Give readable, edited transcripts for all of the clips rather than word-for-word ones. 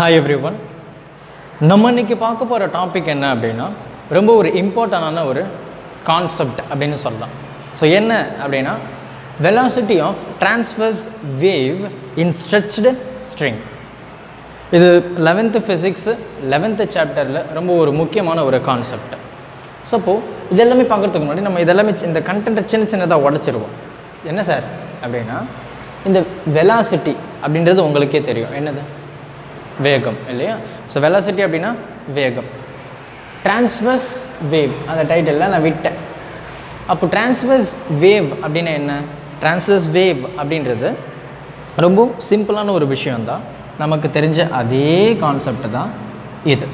Hi everyone. நம்ம இன்னைக்கு பார்க்க போற டாபிக் என்ன அப்படினா ரொம்ப ஒரு இம்பார்ட்டன்டான ஒரு கான்செப்ட் அப்படினு சொல்லலாம். சோ என்ன அப்படினா velocity of transverse wave in stretched string. இது 11th physics 11th chapterல ரொம்ப ஒரு முக்கியமான ஒரு கான்செப்ட். சோ அப்போ இதெல்லாம் பார்க்கிறதுக்கு முன்னாடி நம்ம இதெல்லாம் இந்த கண்டென்ட் சின்ன சின்னதா உடைச்சிடுவோம். என்ன சார் அப்படினா இந்த velocity அப்படின்றது உங்களுக்கே தெரியும். என்னது? வேகம் இல்லையா? ஸோ வெலாசிட்டி அப்படின்னா வேகம். டிரான்ஸ்வர்ஸ் வேவ் அந்த டைட்டில்லாம் நான் விட்டேன். அப்போ டிரான்ஸ்வர்ஸ் வேவ் அப்படின்னா என்ன? டிரான்ஸ்வர்ஸ் வேவ் அப்படின்றது ரொம்ப சிம்பிளான ஒரு விஷயந்தான். நமக்கு தெரிஞ்ச அதே கான்செப்ட் தான் இது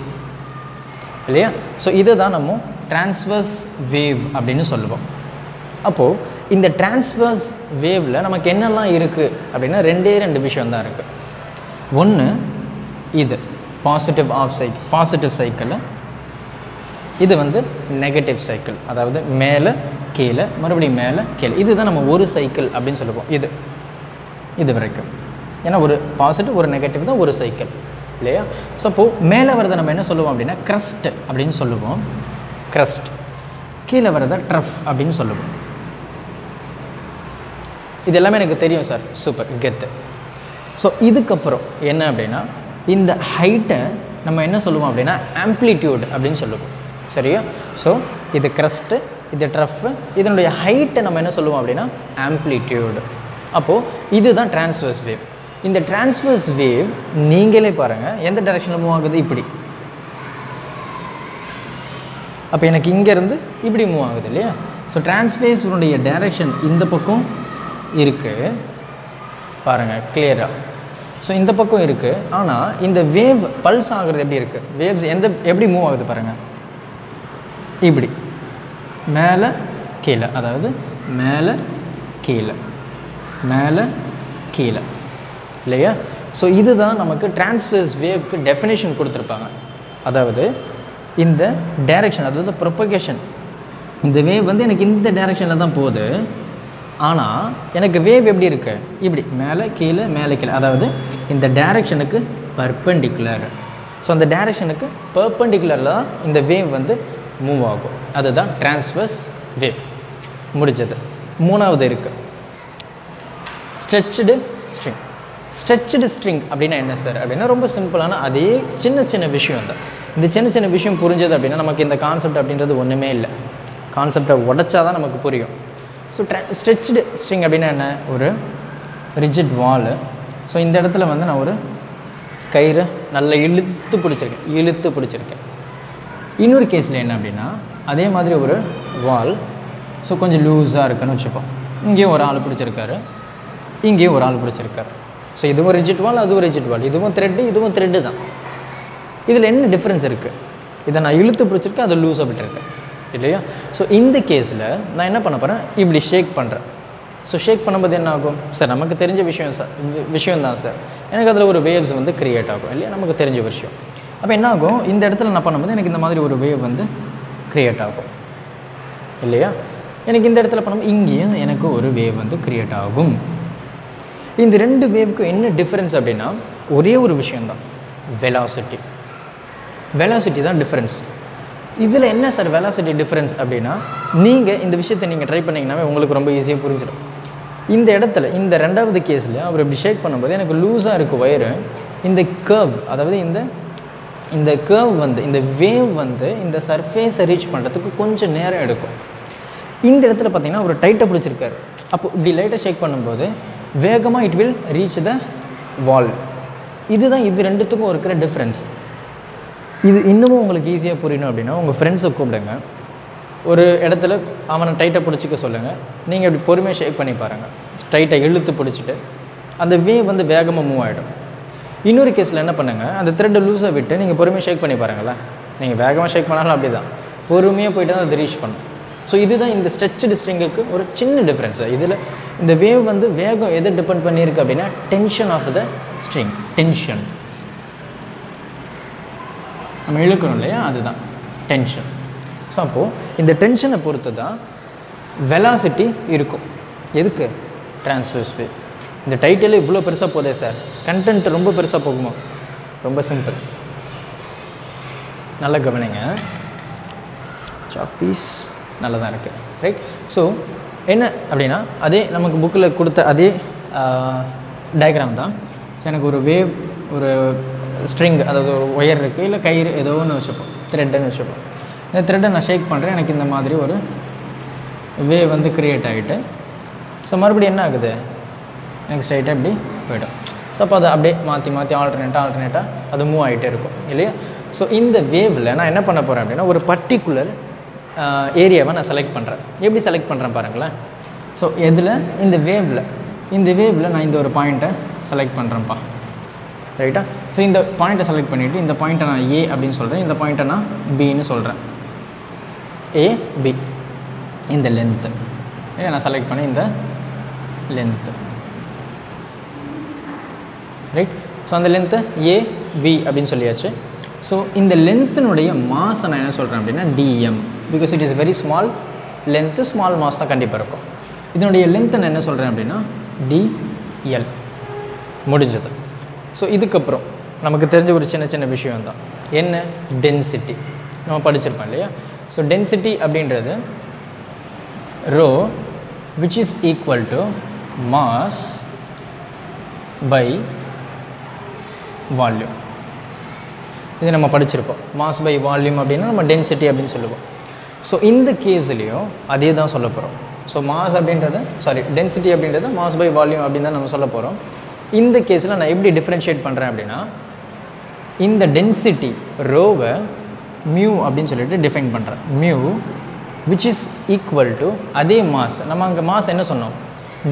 இல்லையா? ஸோ இதை தான் நம்ம டிரான்ஸ்வர்ஸ் வேவ் அப்படின்னு சொல்லுவோம். அப்போது இந்த டிரான்ஸ்வர்ஸ் வேவில் நமக்கு என்னெல்லாம் இருக்குது அப்படின்னா ரெண்டு விஷயந்தான் இருக்குது. ஒன்று இது positive of cycle, positive cycle. இது வந்து நெகட்டிவ் சைக்கிள், அதாவது மேலே கீழே மறுபடியும் மேலே கீழே. இதுதான் நம்ம ஒரு சைக்கிள் அப்படின்னு சொல்லுவோம். இது வரைக்கும் ஏன்னா ஒரு பாசிட்டிவ் ஒரு நெகட்டிவ் தான் ஒரு சைக்கிள் இல்லையா? ஸோ அப்போது மேலே வரதை நம்ம என்ன சொல்லுவோம் அப்படின்னா க்ரஸ்ட் அப்படின்னு சொல்லுவோம், க்ரஸ்ட். கீழே வரதை ட்ரஃப் அப்படின்னு சொல்லுவோம். இது எல்லாமே எனக்கு தெரியும் சார், சூப்பர், கெத்து. ஸோ இதுக்கப்புறம் என்ன அப்படின்னா இந்த ஹைட்டை நம்ம என்ன சொல்லுவோம் அப்படின்னா ஆம்ப்ளிடியூட் அப்படின்னு சொல்லுவோம். சரியா? ஸோ இது க்ரஸ்ட்டு, இது ட்ரஃப்பு, இதனுடைய ஹைட்டை நம்ம என்ன சொல்லுவோம் அப்படின்னா ஆம்ப்ளிடியூடு. அப்போது இதுதான் டிரான்ஸ்வர்ஸ் வேவ். இந்த டிரான்ஸ்வர்ஸ் வேவ் நீங்களே பாருங்கள் எந்த டைரெக்ஷனில் மூவ் ஆகுது, இப்படி. அப்போ எனக்கு இங்கேருந்து இப்படி மூவ் ஆகுது இல்லையா? ஸோ டிரான்ஸ்வேஸ்னுடைய டைரெக்ஷன் இந்த பக்கம் இருக்குது பாருங்கள் கிளியராக. ஸோ இந்த பக்கம் இருக்குது. ஆனால் இந்த வேவ் பல்ஸ் ஆகிறது எப்படி இருக்குது, வேவ்ஸ் எப்படி மூவ் ஆகுது பாருங்கள், இப்படி மேலே கீழே, அதாவது மேலே கீழே மேலே கீழே இல்லையா? ஸோ இதுதான் நமக்கு டிரான்ஸ்வர்ஸ் வேவ்க்கு டெஃபினேஷன் கொடுத்துருப்பாங்க. அதாவது இந்த டைரெக்ஷன், அதாவது ப்ரொபகேஷன், இந்த வேவ் வந்து எனக்கு இந்த டைரெக்ஷனில் தான் போகுது. ஆனால் எனக்கு வேவ் எப்படி இருக்கு, இப்படி மேலே கீழே மேலே கீழே, அதாவது இந்த டைரெக்ஷனுக்கு பர்பெண்டிகுலர். ஸோ அந்த டைரெக்ஷனுக்கு பர்பெண்டிகுலரில் தான் இந்த வேவ் வந்து மூவ் ஆகும். அதுதான் டிரான்ஸ்வர்ஸ் வேவ். முடிஞ்சது. மூணாவது இருக்குது ஸ்ட்ரெச்சடு ஸ்ட்ரிங். ஸ்ட்ரெச்சடு ஸ்ட்ரிங் அப்படின்னா என்ன சார் அப்படின்னா ரொம்ப சிம்பிளான அதே சின்ன சின்ன விஷயம் தான். இந்த சின்ன சின்ன விஷயம் புரிஞ்சது அப்படின்னா நமக்கு இந்த கான்செப்ட் அப்படின்றது ஒன்றுமே இல்லை. கான்செப்டை உடைச்சாதான் நமக்கு புரியும். ஸோ ஸ்ட்ரெச்சடு ஸ்ட்ரிங் அப்படின்னா என்ன, ஒரு ரிஜிட் வாலு. ஸோ இந்த இடத்துல வந்து நான் ஒரு கயிறு நல்லா இழுத்து பிடிச்சிருக்கேன். இன்னொரு கேஸில் என்ன அப்படின்னா அதே மாதிரி ஒரு வால், ஸோ கொஞ்சம் லூஸாக இருக்குன்னு வச்சுப்போம். இங்கேயும் ஒரு ஆள் பிடிச்சிருக்காரு, இங்கேயும் ஒரு ஆள் பிடிச்சிருக்காரு. ஸோ இதுவும் ரிஜிட் வால், அதுவும் ரிஜிட் வால், இதுவும் த்ரெட்டு தான். இதில் என்ன டிஃப்ரென்ஸ் இருக்குது? இதை நான் இழுத்து பிடிச்சிருக்கேன், அதை லூஸாக விட்டுருக்கேன் இல்லையா? ஸோ இந்த கேஸில் நான் என்ன பண்ண போகிறேன், இப்படி ஷேக் பண்ணுறேன். ஸோ ஷேக் பண்ணும்போது என்ன ஆகும் சார், நமக்கு தெரிஞ்ச விஷயம்தான் சார், எனக்கு அதில் ஒரு வேவ்ஸ் வந்து க்ரியேட் ஆகும் இல்லையா, நமக்கு தெரிஞ்ச விஷயம். அப்போ என்ன ஆகும், இந்த இடத்துல நான் பண்ணும்போது எனக்கு இந்த மாதிரி ஒரு வேவ் வந்து க்ரியேட் ஆகும் இல்லையா? எனக்கு இந்த இடத்துல பண்ணும்போது இங்கேயும் எனக்கு ஒரு வேவ் வந்து க்ரியேட் ஆகும். இந்த ரெண்டு வேவுக்கும் என்ன டிஃப்ரென்ஸ் அப்படின்னா ஒரே ஒரு விஷயந்தான், வெலாசிட்டி தான் டிஃப்ரென்ஸ். இதில் என்ன சார் வெலாசிட்டி டிஃப்ரென்ஸ் அப்படின்னா நீங்கள் இந்த விஷயத்தை நீங்கள் ட்ரை பண்ணிங்கன்னாவே உங்களுக்கு ரொம்ப ஈஸியாக புரிஞ்சிடும். இந்த இடத்துல இந்த ரெண்டாவது கேஸில் அவர் இப்படி ஷேக் பண்ணும்போது எனக்கு லூஸாக இருக்குது வயரு. இந்த கர்வ், அதாவது இந்த கர்வ் வந்து இந்த வேவ் வந்து இந்த சர்ஃபேஸை ரீச் பண்ணுறதுக்கு கொஞ்சம் நேரம் எடுக்கும். இந்த இடத்துல பார்த்தீங்கன்னா அவர் டைட்டாக பிடிச்சிருக்காரு. அப்போ இப்படி லைட்டாக ஷேக் பண்ணும்போது வேகமாக it will reach the wall. இதுதான் இது ரெண்டுத்துக்கும் இருக்கிற டிஃப்ரென்ஸ். இது இன்னமும் உங்களுக்கு ஈஸியாக புரியணும் அப்படின்னா உங்கள் ஃப்ரெண்ட்ஸை கூப்பிடுங்க, ஒரு இடத்துல அவனை டைட்டாக பிடிச்சிக்க சொல்லுங்கள். நீங்கள் இப்படி பொறுமையாக ஷேக் பண்ணி பாருங்கள், டைட்டாக இழுத்து பிடிச்சிட்டு அந்த வேவ் வந்து வேகமாக மூவ் ஆகிடும். இன்னொரு கேஸில் என்ன பண்ணுங்கள், அந்த த்ரெட்டை லூஸாக விட்டு நீங்கள் பொறுமையாக ஷேக் பண்ணி பாருங்களேன். நீங்கள் வேகமாக ஷேக் பண்ணாலும் அப்படி தான் பொறுமையாக போய்ட்டு தான் அது ரீச் பண்ணும். ஸோ இதுதான் இந்த ஸ்ட்ரெச்சடு ஸ்ட்ரிங்குக்கு ஒரு சின்ன டிஃப்ரென்ஸ். இதில் இந்த வேவ் வந்து வேகம் எதை டிபெண்ட் பண்ணியிருக்கு அப்படின்னா tension of the string, tension நம்ம இழுக்கணும் இல்லையா, அதுதான் டென்ஷன். ஸோ அப்போது இந்த டென்ஷனை பொறுத்து தான் வெலாசிட்டி இருக்கும். எதுக்கு டிரான்ஸ்வர்ஸ் வேவ்? இந்த டைட்டிலே இவ்வளோ பெருசாக போதே சார், கண்டென்ட் ரொம்ப பெருசாக போகுமா? ரொம்ப சிம்பிள். நல்லா கவனிங்க, சாப்பீஸ் நல்லா தான் இருக்குது, ரைட்? ஸோ என்ன அப்படின்னா அதே நமக்கு புக்கில் கொடுத்த அதே டயக்ராம் தான். ஸோ எனக்கு ஒரு வேவ், ஒரு ஸ்ட்ரிங், அதாவது ஒரு ஒயர் இருக்குது, இல்லை கயிறு ஏதோ ஒன்று வச்சுப்போம், த்ரெட்டுன்னு வச்சுப்போம். இந்த த்ரெட்டை நான் ஷேக் பண்ணுறேன், எனக்கு இந்த மாதிரி ஒரு வேவ் வந்து க்ரியேட் ஆகிட்டு, ஸோ மறுபடியும் என்ன ஆகுது, எனக்கு ஸ்ட்ரைட்டாக இப்படி போய்டும். ஸோ அப்போ அதை அப்படியே மாற்றி மாற்றி ஆல்டர்னேட்டாக அது மூவ் ஆகிட்டே இருக்கும் இல்லையா? ஸோ இந்த வேவில் நான் என்ன பண்ண போகிறேன் அப்படின்னா ஒரு பர்டிகுலர் ஏரியாவை நான் செலக்ட் பண்ணுறேன். எப்படி செலக்ட் பண்ணுறேன் பாருங்களேன். ஸோ எதில், இந்த வேவில், இந்த வேவில் நான் இந்த ஒரு பாயிண்ட்டை செலக்ட் பண்ணுறேன்ப்பா, ரைட்டா? ஸோ இந்த பாயிண்ட்டை செலக்ட் பண்ணிவிட்டு இந்த பாயிண்ட்டை நான் ஏ அப்படின்னு சொல்கிறேன், இந்த பாயிண்ட்டை நான் பின்னு சொல்கிறேன். ஏ பி இந்த லென்த்து இல்லை நான் செலக்ட் பண்ணேன், இந்த லென்த்து, ரைட்? ஸோ அந்த லென்த்து ஏ பி அப்படின்னு சொல்லியாச்சு. ஸோ இந்த லென்த்தினுடைய மாஸை நான் என்ன சொல்கிறேன் அப்படின்னா DM, because it is very small length, small mass தான் கண்டிப்பாக இருக்கும். இதனுடைய லென்த்தை நான் என்ன சொல்கிறேன் அப்படின்னா டிஎல். முடிஞ்சது. ஸோ இதுக்கப்புறம் நமக்கு தெரிஞ்ச ஒரு சின்ன சின்ன விஷயம் தான் என்ன, டென்சிட்டி நம்ம படிச்சிருப்போம் இல்லையா? ஸோ டென்சிட்டி அப்படின்றது rho which is equal to mass by volume. இது நம்ம படிச்சிருப்போம். மாஸ் பை வால்யூம் அப்படின்னா நம்ம டென்சிட்டி அப்படின்னு சொல்லுவோம். ஸோ இந்த கேஸ்லேயும் அதே தான் சொல்ல போகிறோம். ஸோ மாஸ் அப்படின்றது, சாரி, டென்சிட்டி அப்படின்றது மாஸ் பை வால்யூம் அப்படின்னு தான் நம்ம சொல்ல போகிறோம். இந்த கேஸில் நான் எப்படி டிஃப்ரென்ஷியேட் பண்ணுறேன் அப்படின்னா இந்த டென்சிட்டி ரோவை மியூ அப்படின்னு சொல்லிட்டு டிஃபைன் பண்ணுறேன். Mu which is equal to அதே மாஸ், நம்ம அங்கே மாஸ் என்ன சொன்னோம்,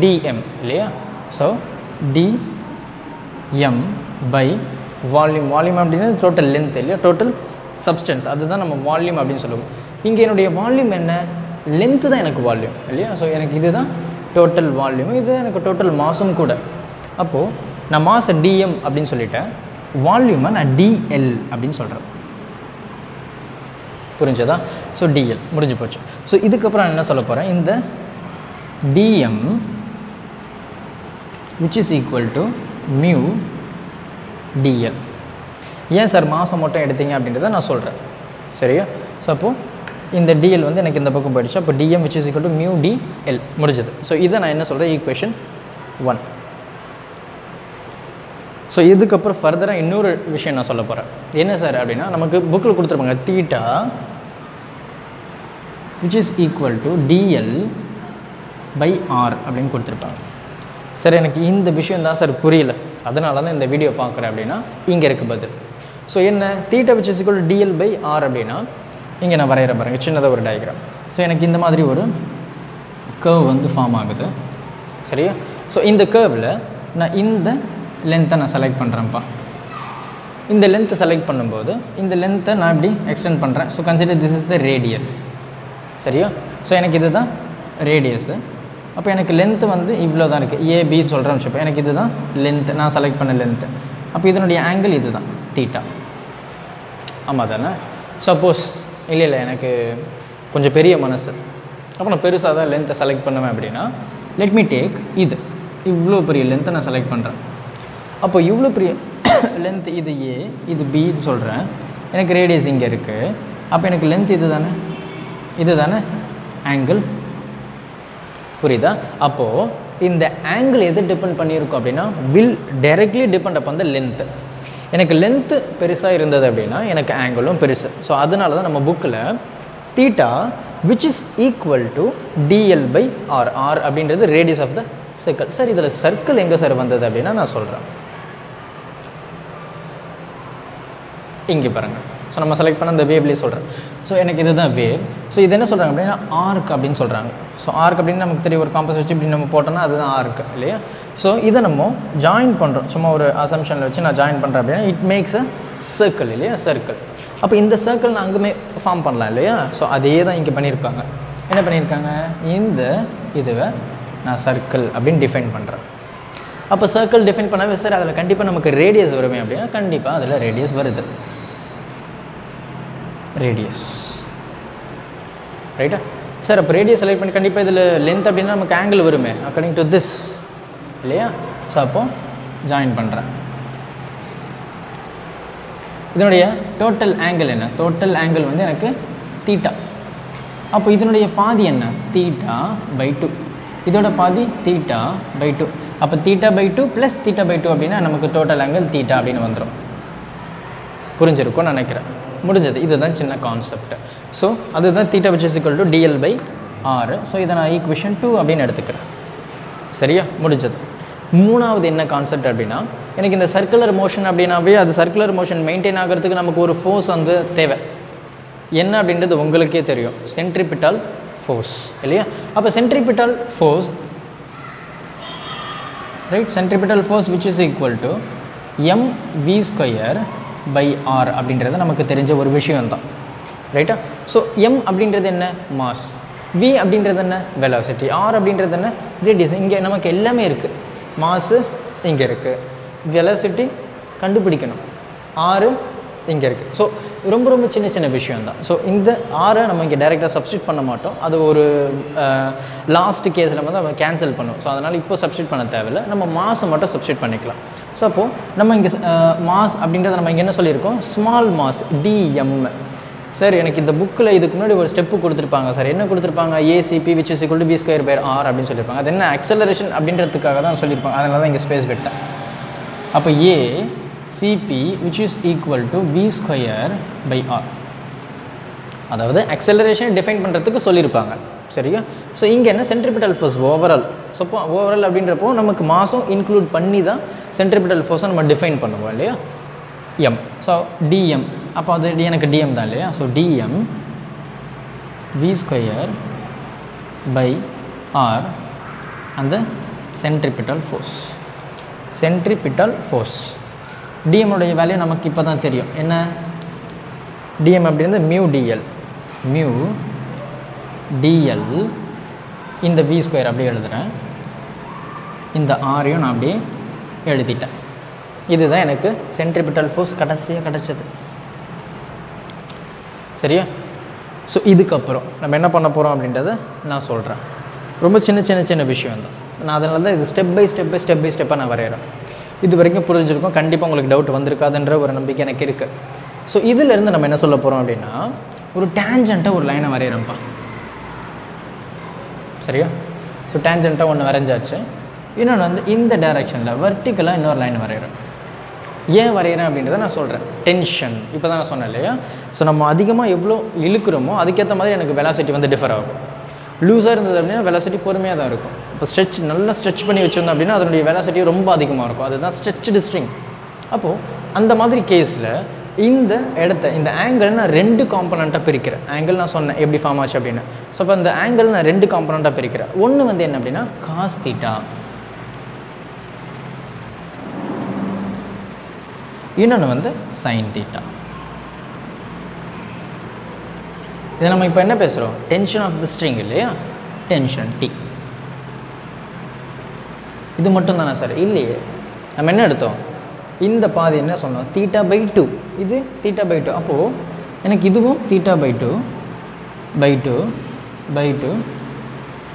டிஎம் இல்லையா? So DM by volume. Volume அப்படின்னா டோட்டல் லென்த் இல்லையா, டோட்டல் சப்ஸ்டன்ஸ், அதுதான் நம்ம வால்யூம் அப்படின்னு சொல்லுவோம். இங்கே என்னுடைய வால்யூம் என்ன, லென்த்து தான் எனக்கு வால்யூம் இல்லையா? ஸோ எனக்கு இது தான் டோட்டல் வால்யூம், இதுதான் எனக்கு டோட்டல் மாஸும் கூட. அப்போது நான் மாஸை டிஎம் அப்படின்னு சொல்லிட்டேன், வால்யூமை நான் டிஎல் அப்படின்னு சொல்கிறேன். புரிஞ்சதா? ஸோ டிஎல் முடிஞ்சு போச்சு. ஸோ இதுக்கப்புறம் நான் என்ன சொல்ல போகிறேன், இந்த dm which is equal to mu dl. ஏன் சார் மாதம் மட்டும் எடுத்தீங்க அப்படின்றத நான் சொல்கிறேன், சரியா? ஸோ அப்போது இந்த டிஎல் வந்து எனக்கு இந்த பக்கம் போயிடுச்சு. அப்போ dm which is equal to mu dl. முடிஞ்சது. ஸோ இதை நான் என்ன சொல்கிறேன், ஈக்குவேஷன் 1. ஸோ இதுக்கப்புறம் ஃபர்தராக இன்னொரு விஷயம் நான் சொல்ல போகிறேன். என்ன சார் அப்படின்னா நமக்கு புக்கில் கொடுத்துருப்பாங்க theta which is equal to TL by R அப்படின்னு கொடுத்துருப்பாங்க. சார் எனக்கு இந்த விஷயம் தான் சார் புரியல, அதனால தான் இந்த வீடியோ பார்க்குறேன் அப்படின்னா இங்கே இருக்குது பதில். ஸோ என்ன, theta which is equal to TL by r அப்படின்னா இங்கே நான் வரைகிற பாருங்க சின்னதாக ஒரு டயக்ராம். ஸோ எனக்கு இந்த மாதிரி ஒரு கர்வ் வந்து ஃபார்ம் ஆகுது, சரியா? ஸோ இந்த கர்வில் நான் இந்த லென்த்தை நான் செலக்ட் பண்ணுறேன்ப்பா. இந்த லென்த்தை செலக்ட் பண்ணும்போது இந்த லென்த்தை நான் இப்படி எக்ஸ்டெண்ட் பண்ணுறேன். So consider this is the radius, சரியா? ஸோ எனக்கு இது தான் ரேடியஸு. அப்போ எனக்கு லென்த்து வந்து இவ்வளோ தான் இருக்குது, ஏபி சொல்கிறேன்னு வச்சுப்போம். எனக்கு இது தான் லென்த்து, நான் செலக்ட் பண்ண லென்த்து. அப்போ இதனுடைய ஆங்கிள் இது தான் தீட்டா, ஆமாம் தானே? சப்போஸ் இல்லை இல்லை எனக்கு கொஞ்சம் பெரிய மனசு, அப்போ நான் பெருசாக தான் லென்த்தை செலக்ட் பண்ணுவேன் அப்படின்னா லெட் மீ டேக் இது, இவ்வளோ பெரிய லென்த்தை நான் செலக்ட் பண்ணுறேன். அப்போ இவ்வளோ பெரிய லென்த் இது ஏ, இது பின்னு சொல்கிறேன். எனக்கு ரேடியஸ் இங்கே இருக்குது. அப்போ எனக்கு லென்த் இது தானே, இது தானே ஆங்கிள், புரியுதா? அப்போது இந்த ஆங்கிள் எது டிபெண்ட் பண்ணியிருக்கோம் அப்படின்னா will directly depend up on the length. எனக்கு லென்த்து பெருசாக இருந்தது அப்படின்னா எனக்கு ஆங்கிளும் பெருசு. ஸோ அதனால தான் நம்ம புக்கில் theta which is equal to TL by r, r அப்படின்றது radius of the circle. Sir இதில் சர்க்கிள் எங்கே சார் வந்தது அப்படின்னா நான் சொல்கிறேன், இங்கே பாருங்கள். ஸோ நம்ம செலக்ட் பண்ண அந்த வேவ்லேயே சொல்கிறேன். ஸோ எனக்கு இது தான் வேவ். ஸோ இது என்ன சொல்கிறாங்க அப்படின்னா ஆர்க் அப்படின்னு சொல்கிறாங்க. ஸோ ஆர்க் அப்படின்னு நமக்கு தெரிய ஒரு காம்பஸ் வச்சு இப்படி நம்ம போட்டோம்னா அதுதான் ஆர்க் இல்லையா? ஸோ இதை நம்ம ஜாயின் பண்ணுறோம், சும்மா ஒரு அசம்ஷனில் வச்சு நான் ஜாயின் பண்ணுறேன் அப்படின்னா இட் மேக்ஸ் அ சர்க்கிள் இல்லையா, சர்க்கிள். அப்போ இந்த சர்க்கிள் நான் அங்கேயுமே ஃபார்ம் பண்ணலாம் இல்லையா? ஸோ அதே தான் இங்கே பண்ணியிருப்பாங்க. என்ன பண்ணியிருக்காங்க, இந்த இதுவை நான் சர்க்கிள் அப்படின்னு டிஃபைன் பண்ணுறேன். அப்போ சர்க்கிள் டிஃபைன் பண்ணவே சார் அதில் கண்டிப்பாக நமக்கு ரேடியஸ் வருமே அப்படின்னா கண்டிப்பாக அதில் ரேடியஸ் வருது, ரேடியஸ், ரைட்டா? சார் அப்போ ரேடியஸ் செலக்ட் பண்ணி கண்டிப்பாக இதில் லென்த் அப்படின்னா நமக்கு ஆங்கிள் வருமே அக்கார்டிங் டு திஸ் இல்லையா? ஸோ அப்போது ஜாயின் பண்ணுறேன். இதனுடைய டோட்டல் ஆங்கிள் என்ன? டோட்டல் ஆங்கிள் வந்து எனக்கு தீட்டா. அப்போ இதனுடைய பாதி என்ன? Theta by two. இதோட பாதி தீட்டா பை டூ. அப்போ theta by two plus theta by two அப்படின்னா நமக்கு டோட்டல் ஆங்கிள் தீட்டா அப்படின்னு வந்துடும். புரிஞ்சிருக்கும்னு நினைக்கிறேன். முடிஞ்சது. இதுதான் சின்ன கான்செப்ட். ஸோ அதுதான் theta which is equal to TL by ஆறு. ஸோ இதை நான் ஈக்குவேஷன் 2 அப்படின்னு எடுத்துக்கிறேன். சரியா? முடிஞ்சது. மூணாவது என்ன கான்செப்ட் அப்படின்னா, எனக்கு இந்த சர்க்குலர் மோஷன் அப்படின்னாவே அது சர்க்குலர் மோஷன் மெயின்டைன் ஆகிறதுக்கு நமக்கு ஒரு ஃபோர்ஸ் வந்து தேவை. என்ன அப்படின்றது உங்களுக்கே தெரியும், சென்ட்ரிபிட்டல் ஃபோர்ஸ் இல்லையா? அப்போ centripetal force, right, centripetal force which is equal to MV square by R அப்படின்றது நமக்கு தெரிஞ்ச ஒரு விஷயம்தான், ரைட்டா? ஸோ எம் அப்படின்றது என்ன? மாஸ். வி அப்படின்றது என்ன? வெலாசிட்டி. ஆர் அப்படின்றது என்ன? ரேடியஸ். இங்கே நமக்கு எல்லாமே இருக்குது. மாஸு இங்கே இருக்குது, வெலாசிட்டி கண்டுபிடிக்கணும், ஆறு இங்கே இருக்குது. ஸோ ரொம்ப ரொம்ப சின்ன சின்ன விஷயந்தான். ஸோ இந்த ஆரை நம்ம இங்கே டைரெக்டாக சப்ஸ்டியூட் பண்ண மாட்டோம், அது ஒரு லாஸ்ட் கேஸில் வந்து நம்ம கேன்சல் பண்ணுவோம். ஸோ அதனால் இப்போ சப்ஸ்டியூட் பண்ண தேவையில்லை, நம்ம மாஸை மட்டும் சப்ஸ்டியூட் பண்ணிக்கலாம். ஸோ அப்போது நம்ம இங்கே மாஸ் அப்படின்றத நம்ம இங்கே என்ன சொல்லியிருக்கோம்? Small mass, DM. சார் எனக்கு இந்த புக்கில் இதுக்கு முன்னாடி ஒரு ஸ்டெப்பு கொடுத்துருப்பாங்க சார், என்ன கொடுத்துருப்பாங்க? ACP which is equal to B square by R அப்படின்னு சொல்லியிருப்பாங்க. அது என்ன? அக்ஸலரேஷன் அப்படின்றதுக்காக தான் சொல்லியிருப்பாங்க, அதனால தான் இங்கே ஸ்பேஸ் விட்டேன். அப்போ ஏ CP which is equal to B square by R, அதாவது அக்ஸலரேஷனை டிஃபைன் பண்ணுறதுக்கு சொல்லியிருப்பாங்க. சரியா? ஸோ இங்கே என்ன? Centripetal force overall. ஸோ இப்போ ஓவரால் அப்படின்றப்போ நமக்கு மாசம் இன்க்ளூட் பண்ணி தான் சென்ட்ரிபிட்டல் ஃபோர்ஸை நம்ம டிஃபைன் பண்ணுவோம் இல்லையா? எம். ஸோ டிஎம், அப்போ அது எனக்கு டிஎம் தான் இல்லையா? So DM we square by R அந்த சென்ட்ரிபிட்டல் ஃபோர்ஸ். சென்ட்ரிபிட்டல் ஃபோர்ஸ் டிஎம்னுடைய வேல்யூ நமக்கு இப்போ தான் தெரியும். என்ன டிஎம் அப்படின்றது? மியூ டிஎல், மியூ டிஎல் இந்த வி ஸ்கொயர் அப்படியே எழுதுகிறேன், இந்த ஆரையும் நான் அப்படியே எழுதிட்டேன். இதுதான் எனக்கு சென்ட்ரிபிட்டல் ஃபோர்ஸ் கடைசியாக கிடச்சது. சரியா? ஸோ இதுக்கப்புறம் நம்ம என்ன பண்ண போகிறோம் அப்படின்றத நான் சொல்கிறேன். ரொம்ப சின்ன சின்ன சின்ன விஷயம் தான், நான் அதனால தான் இது step by step by step by ஸ்டெப்பாக நான் வரைகிறேன். இது வரைக்கும் புரிஞ்சிருக்கும், கண்டிப்பாக உங்களுக்கு டவுட் வந்திருக்காதுன்ற ஒரு நம்பிக்கை எனக்கு இருக்குது. ஸோ இதிலேருந்து நம்ம என்ன சொல்ல போகிறோம் அப்படின்னா, ஒரு டேஞ்சண்ட்டாக ஒரு லைனை வரைகிறோம்ப்பா. சரியா? ஸோ டேஞ்சண்ட்டாக ஒன்று வரைஞ்சாச்சு. இன்னொன்று வந்து இந்த டைரெக்ஷனில் வெர்டிக்கலாக இன்னொரு லைன் வரைகிறோம். ஏன் வரைகிறேன் அப்படின்றத நான் சொல்கிறேன். டென்ஷன் இப்போ தான் நான் சொன்னேன் இல்லையா? ஸோ நம்ம அதிகமாக எவ்வளோ இழுக்கிறோமோ அதுக்கேற்ற மாதிரி எனக்கு வெலாசிட்டி வந்து டிஃபர் ஆகும். லூஸாக இருந்தது அப்படின்னா வெலாசிட்டி பொறுமையாக தான் இருக்கும். இப்போ ஸ்ட்ரெச் நல்லா ஸ்ட்ரெச் பண்ணி வச்சுருந்தோம் அப்படின்னா அதனுடைய வெலாசிட்டி ரொம்ப அதிகமாக இருக்கும், அதுதான் ஸ்ட்ரெச்சு ஸ்ட்ரிங். அப்போது அந்த மாதிரி கேஸில் இந்த இடத்த, இந்த ஆங்கிள் நான் ரெண்டு காம்பனண்ட்டாக பிரிக்கிறேன். ஆங்கிள் நான் சொன்னேன் எப்படி ஃபார்ம் ஆச்சு அப்படின்னு. ஸோ அப்போ அந்த ஆங்கிள் நான் ரெண்டு காம்பனண்ட்டாக பிரிக்கிறேன். ஒன்று வந்து என்ன அப்படின்னா காஸ் தீட்டா, இன்னொன்று வந்து சைன் தீட்டா. இதை நம்ம இப்போ என்ன பேசுகிறோம்? டென்ஷன் ஆஃப் தி ஸ்ட்ரிங் இல்லையா? Tension D. இது மட்டும் தானே சார்? இல்லையே, நம்ம என்ன எடுத்தோம்? இந்த பாதி என்ன சொன்னோம்? Theta by two. இது தீட்டா பை டூ. அப்போது எனக்கு இதுவும் theta by two by two by two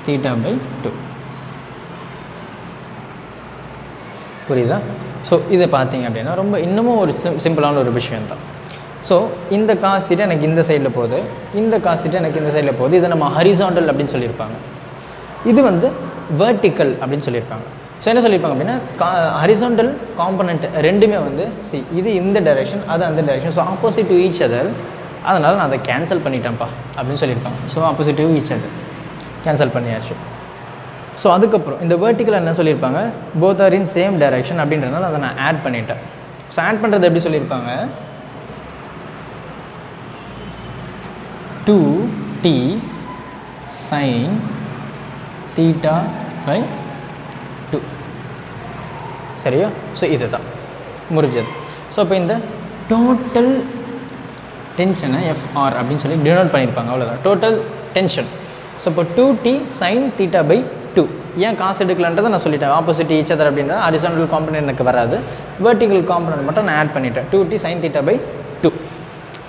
theta by two. புரியுதா? ஸோ இதை பார்த்தீங்க அப்படின்னா ரொம்ப இன்னமும் ஒரு சிம்பிளான ஒரு விஷயந்தான். ஸோ இந்த காஸ் தீட்டா எனக்கு இந்த சைடில் போகுது, இந்த காஸ் தீட்டா எனக்கு இந்த சைடில் போகுது. இதை நம்ம ஹரிசாண்டல் அப்படின்னு சொல்லியிருப்பாங்க, இது வந்து வெர்டிக்கல் அப்படின்னு சொல்லியிருப்பாங்க. ஸோ என்ன சொல்லியிருப்பாங்க அப்படின்னா ஹரிசாண்டல் காம்பனண்ட் ரெண்டுமே வந்து சி, இது இந்த டைரெக்ஷன், அது அந்த direction, so opposite to each other. அதனால் நான் அதை கேன்சல் பண்ணிட்டேன்ப்பா அப்படின்னு சொல்லியிருப்பாங்க. So opposite to each other cancel பண்ணியாச்சு. ஸோ அதுக்கப்புறம் இந்த வெர்டிக்கல் என்ன சொல்லியிருப்பாங்க? Both are in same direction அப்படின்றனால அதை நான் ஆட் பண்ணிட்டேன். ஸோ ஆட் பண்ணுறது எப்படி சொல்லியிருப்பாங்க? Two D sine theta by two. சரியா? ஸோ இது தான் முடிஞ்சது. ஸோ இப்போ இந்த டோட்டல் டென்ஷனை எஃப்ஆர் அப்படின்னு சொல்லி டினோட் பண்ணியிருப்பாங்க, அவ்வளோதான். Total tension. ஸோ இப்போ two D sine theta by two. ஏன் காசு எடுக்கலான்றதை நான் சொல்லிட்டேன். ஆப்போசிட் ஈச் அதர் அப்படின்னா ஹரிசாண்டல் காம்பனன்ட் எனக்கு வராது, வெர்டிக்கல் காம்பனன்ட் மட்டும் நான் ஆட் பண்ணிட்டேன். Two D sine theta by two.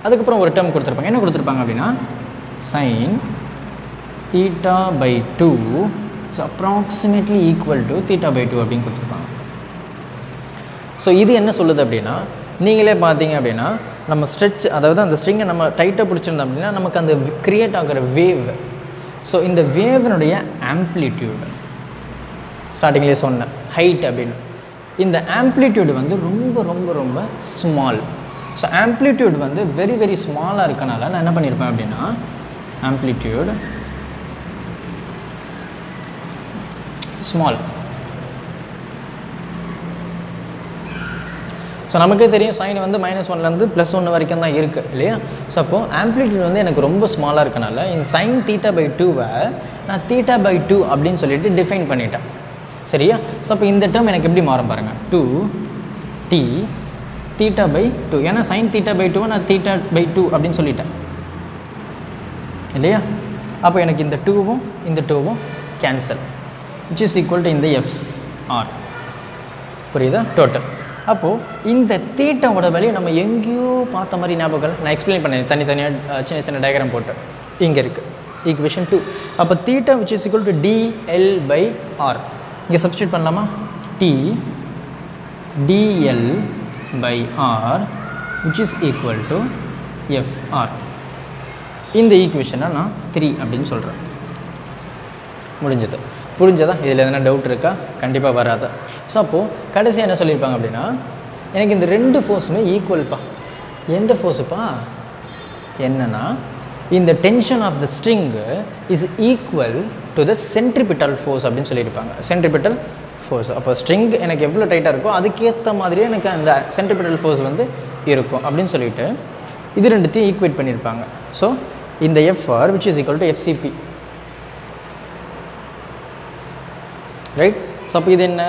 அதுக்கப்புறம் ஒரு டேர்ம் கொடுத்துருப்பாங்க. என்ன கொடுத்துருப்பாங்க அப்படின்னா sine theta by two it's approximately equal to theta by two அப்படின்னு கொடுத்துருப்பாங்க. ஸோ இது என்ன சொல்லுது அப்படின்னா, நீங்களே பார்த்தீங்க அப்படின்னா நம்ம ஸ்ட்ரெச், அதாவது அந்த ஸ்ட்ரிங்கை நம்ம டைட்டாக பிடிச்சிருந்தோம் அப்படின்னா நமக்கு அந்த க்ரியேட் ஆகிற வேவ், ஸோ இந்த வேவினுடைய ஆம்ப்ளிடியூடு ஸ்டார்டிங்லேயே சொன்னேன் ஹைட் அப்படின்னு. இந்த ஆம்ப்ளிடியூடு வந்து ரொம்ப ரொம்ப ரொம்ப ஸ்மால். ஸோ ஆம்ப்ளிடியூடு வந்து வெரி வெரி ஸ்மாலாக இருக்கனால நான் என்ன பண்ணியிருப்பேன் அப்படின்னா, ஆம்ப்ளிடியூடு ஸ்மால். ஸோ நமக்கே தெரியும் சைன் வந்து -1 ப்ளஸ் 1 வரைக்கும் தான் இருக்குது இல்லையா. ஸோ அப்போது ஆம்ப்ளிடியூட் வந்து எனக்கு ரொம்ப ஸ்மாலாக இருக்கனால இந்த சைன் θ/2வை நான் θ/2 அப்படின்னு சொல்லிட்டு டிஃபைன் பண்ணிட்டேன் சரியா. ஸோ அப்போ இந்த டேர்ம் எனக்கு எப்படி மாறும் பாருங்கள், 2t θ/2, ஏன்னா சைன் θ/2 நான் θ/2 அப்படின்னு சொல்லிட்டேன் இல்லையா. அப்போ எனக்கு இந்த 2வும் இந்த 2வும் cancel, which is equal to இந்த FR. புரியுதா டோட்டல். அப்போது இந்த தீட்டாவோட வேலையை நம்ம எங்கேயோ பார்த்த மாதிரி ஞாபகம் நான் எக்ஸ்பிளைன் பண்ணேன் தனித்தனியாக சின்ன சின்ன டயக்ராம் போட்டு. இங்கே இருக்குது ஈக்குவேஷன் 2. அப்போ theta which is equal to dl/r, இங்கே சப்ஸ்டியூட் பண்ணலாமா, dl/r which is equal to FR. இந்த ஈக்குவேஷனை நான் 3 அப்படின்னு சொல்கிறேன். முடிஞ்சது புரிஞ்சதா? இதில் எதனா டவுட் இருக்கா? கண்டிப்பாக வராது. ஸோ அப்போது கடைசியாக என்ன சொல்லியிருப்பாங்க அப்படின்னா, எனக்கு இந்த ரெண்டு ஃபோர்ஸுமே ஈக்குவல்ப்பா. எந்த ஃபோர்ஸுப்பா என்னன்னா, இந்த tension of the string is equal to the centripetal force அப்படின்னு சொல்லியிருப்பாங்க. சென்ட்ரிபிட்டல் ஃபோர்ஸ், அப்போ ஸ்ட்ரிங் எனக்கு எவ்வளோ டைட்டாக இருக்கோ அதுக்கேற்ற மாதிரியே எனக்கு அந்த சென்ட்ரிபிட்டல் ஃபோர்ஸ் வந்து இருக்கும் அப்படின்னு சொல்லிட்டு இது ரெண்டுத்தையும் ஈக்குவேட் பண்ணியிருப்பாங்க. ஸோ இந்த FR which is equal to FCP, right. So அப்போ இது என்ன,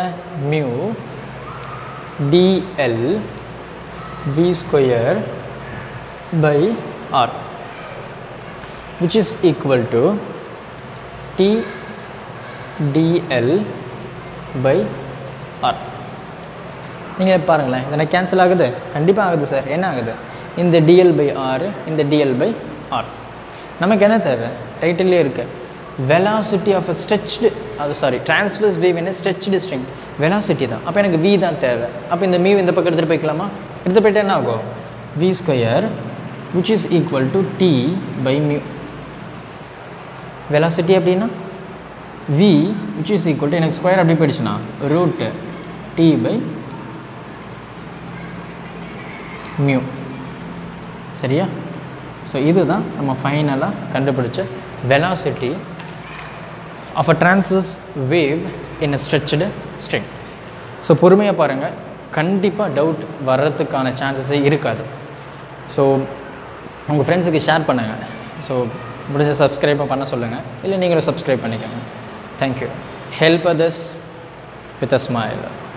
μ dl v² by r which is equal to t dl by r. நீங்கள் பாருங்களேன், இதை கேன்சல் ஆகுது, கண்டிப்பாக ஆகுது சார். என்ன ஆகுது, இந்த dl/r இந்த dl/r. நமக்கு என்ன தேவை, டைட்டிலே இருக்குது velocity of a stretched, transverse wave in a stretched string, velocity தான். அப்போ எனக்கு v தான் தேவை. அப்போ இந்த mu இந்த பக்கம் எடுத்துகிட்டு போய்க்கலாமா? எடுத்துகிட்டு போய்ட்டு என்ன ஆகும், v² which is equal to t/mu. velocity அப்படின்னா v which is equal to, எனக்கு ஸ்கொயர் அப்படி போயிடுச்சுன்னா root t/mu சரியா. ஸோ இதுதான் நம்ம ஃபைனலாக கண்டுபிடிச்ச velocity of a transverse wave in a stretched string. So பொறுமையாக பாருங்கள், கண்டிப்பாக டவுட் வர்றதுக்கான சான்சஸே இருக்காது. ஸோ உங்கள் ஃப்ரெண்ட்ஸுக்கு ஷேர் பண்ணுங்கள். ஸோ முடிஞ்ச சப்ஸ்கிரைப் பண்ண சொல்லுங்கள், இல்லை நீங்களும் சப்ஸ்கிரைப் பண்ணிக்கோங்க. Thank you. Help others with a smile.